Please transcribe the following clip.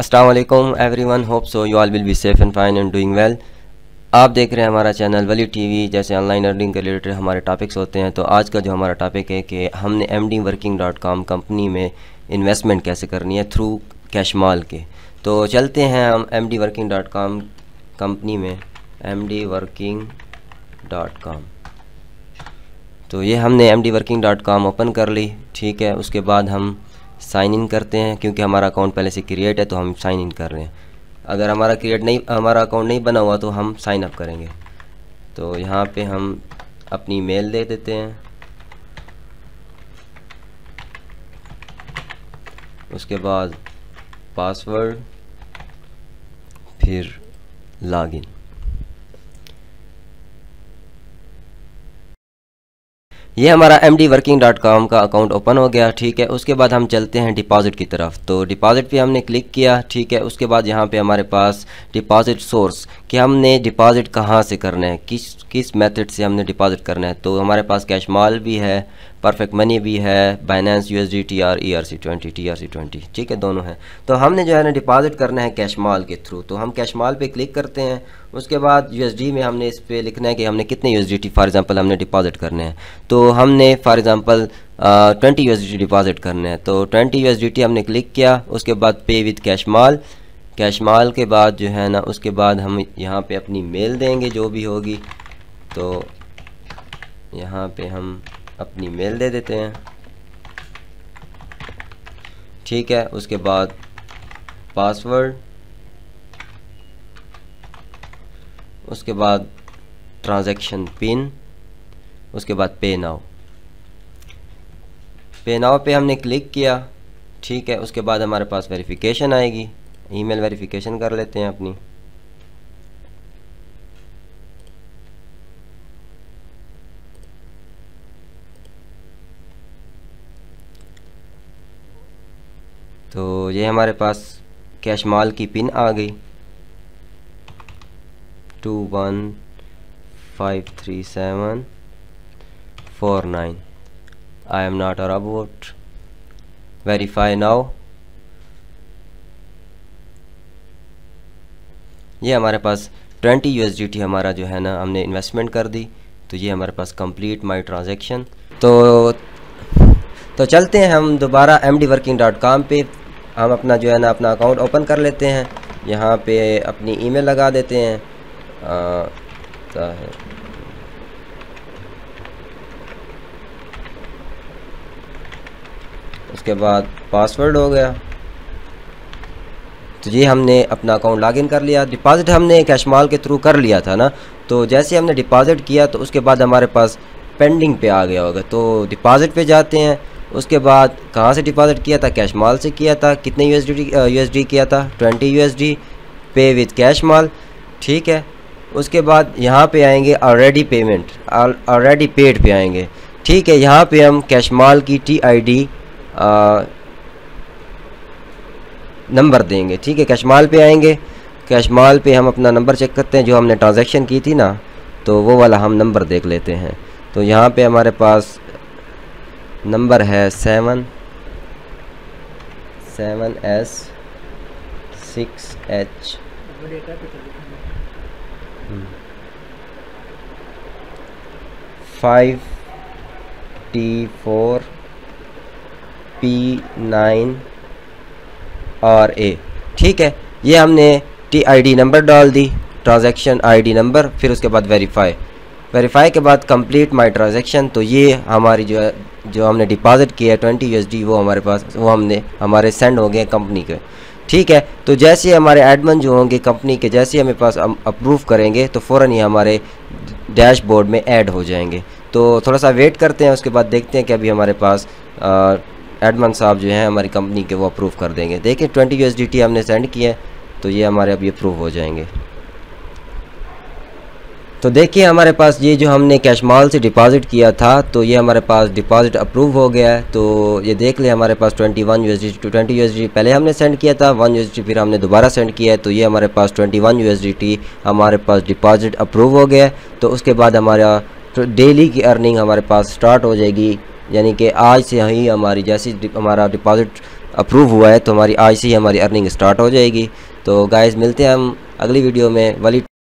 अस्सलामुअलैकुम everyone, hope so you all will be safe and fine and doing well. आप देख रहे हैं हमारा चैनल वली टीवी। जैसे ऑनलाइन अर्निंग के रिलेटेड हमारे टॉपिक्स होते हैं, तो आज का जो हमारा टॉपिक है कि हमने mdworking.com कंपनी में इन्वेस्टमेंट कैसे करनी है थ्रू कैशमाल के। तो चलते हैं हम mdworking.com कंपनी में, mdworking.com। तो ये हमने mdworking.com ओपन कर ली, ठीक है। उसके बाद हम साइन इन करते हैं, क्योंकि हमारा अकाउंट पहले से क्रिएट है तो हम साइन इन कर रहे हैं। अगर हमारा हमारा अकाउंट नहीं बना हुआ तो हम साइन अप करेंगे। तो यहाँ पे हम अपनी ईमेल दे देते हैं। उसके बाद पासवर्ड, फिर लॉगिन। ये हमारा mdworking.com का अकाउंट ओपन हो गया, ठीक है। उसके बाद हम चलते हैं डिपॉज़िट की तरफ। तो डिपॉज़िट पे हमने क्लिक किया, ठीक है। उसके बाद यहाँ पे हमारे पास डिपॉज़िट सोर्स, कि हमने डिपॉज़िट कहाँ से करना है, किस मेथड से हमने डिपॉज़िट करना है। तो हमारे पास कैशमाल भी है, परफेक्ट मनी भी है, बाइनेंस, USDT और TRC20, ठीक है, दोनों हैं। तो हमने जो है ना डिपॉज़िट करना है कैशमाल के थ्रू। तो हम कैशमाल पे क्लिक करते हैं। उसके बाद USD में हमने इस पे लिखना है कि हमने कितने USDT फॉर एग्जांपल हमने डिपॉज़िट करने हैं। तो हमने फॉर एग्जांपल 20 USDT डिपॉज़िट करने हैं। तो 20 USDT हमने क्लिक किया। उसके बाद पे विद कैशमाल, कैशमाल के बाद जो है ना, उसके बाद हम यहाँ पर अपनी मेल देंगे जो भी होगी। तो यहाँ पर हम अपनी मेल दे देते हैं, ठीक है। उसके बाद पासवर्ड, उसके बाद ट्रांजैक्शन पिन, उसके बाद पे नाउ। पे नाउ पे हमने क्लिक किया, ठीक है। उसके बाद हमारे पास वेरिफिकेशन आएगी, ईमेल वेरिफिकेशन कर लेते हैं अपनी। तो ये हमारे पास कैशमाल की पिन आ गई, 215374 9। I am not a robot, verify now. ये हमारे पास 20 USDT हमारा जो है ना हमने इन्वेस्टमेंट कर दी। तो ये हमारे पास कंप्लीट माय ट्रांजैक्शन। तो चलते हैं हम दोबारा mdworking.com पे। हम अपना जो है ना अपना अकाउंट ओपन कर लेते हैं। यहाँ पे अपनी ईमेल लगा देते हैं। उसके बाद पासवर्ड हो गया। तो ये हमने अपना अकाउंट लॉगिन कर लिया। डिपॉज़िट हमने कैशमाल के थ्रू कर लिया था ना। तो जैसे हमने डिपॉज़िट किया तो उसके बाद हमारे पास पेंडिंग पे आ गया होगा। तो डिपॉज़िट पे जाते हैं। उसके बाद कहाँ से डिपॉज़िट किया था, कैशमाल से किया था। कितने USD किया था, 20 USD। पे विद कैशमाल, ठीक है। उसके बाद यहाँ पे आएंगे ऑलरेडी पेमेंट, ऑलरेडी पेड पे आएंगे, ठीक है। यहाँ पे हम कैशमाल की TID नंबर देंगे, ठीक है। कैशमाल पे आएंगे, कैशमाल पे हम अपना नंबर चेक करते हैं जो हमने ट्रांजैक्शन की थी ना, तो वो वाला हम नंबर देख लेते हैं। तो यहाँ पे हमारे पास नंबर है 7 7S 6H।5T4P9RA, ठीक है। ये हमने TID नंबर डाल दी, ट्रांजैक्शन ID नंबर। फिर उसके बाद वेरीफाई के बाद कंप्लीट माय ट्रांजैक्शन। तो ये हमारी जो है जो हमने डिपॉज़िट किया है 20 USD, वो हमारे पास हमारे सेंड हो गए कंपनी के, ठीक है। तो जैसे हमारे एडमिन जो होंगे कंपनी के, जैसे हमें पास अप्रूव करेंगे तो फ़ौरन ही हमारे डैशबोर्ड में ऐड हो जाएंगे। तो थोड़ा सा वेट करते हैं, उसके बाद देखते हैं कि अभी हमारे पास एडमिन साहब जो हैं हमारी कंपनी के, वो अप्रूव कर देंगे। देखिए 20 USDT हमने सेंड किए, तो ये हमारे अभी अप्रूव हो जाएंगे। तो देखिए हमारे पास ये जो हमने कैशमाल से डिपॉज़िट किया था, तो ये हमारे पास डिपॉज़िट अप्रूव हो गया है। तो ये देख ले हमारे पास 21 USDT 20 USDT पहले हमने सेंड किया था, 1 USDT फिर हमने दोबारा सेंड किया है। तो ये हमारे पास 21 USDT हमारे पास डिपॉज़िट अप्रूव हो गया है। तो उसके बाद हमारा डेली की अर्निंग हमारे पास स्टार्ट हो जाएगी, यानी कि आज से ही हमारी जैसी हमारा डिपॉज़िट अप्रूव हुआ है, तो हमारी आज से ही हमारी अर्निंग स्टार्ट हो जाएगी। तो गाइस मिलते हैं हम अगली वीडियो में, वाली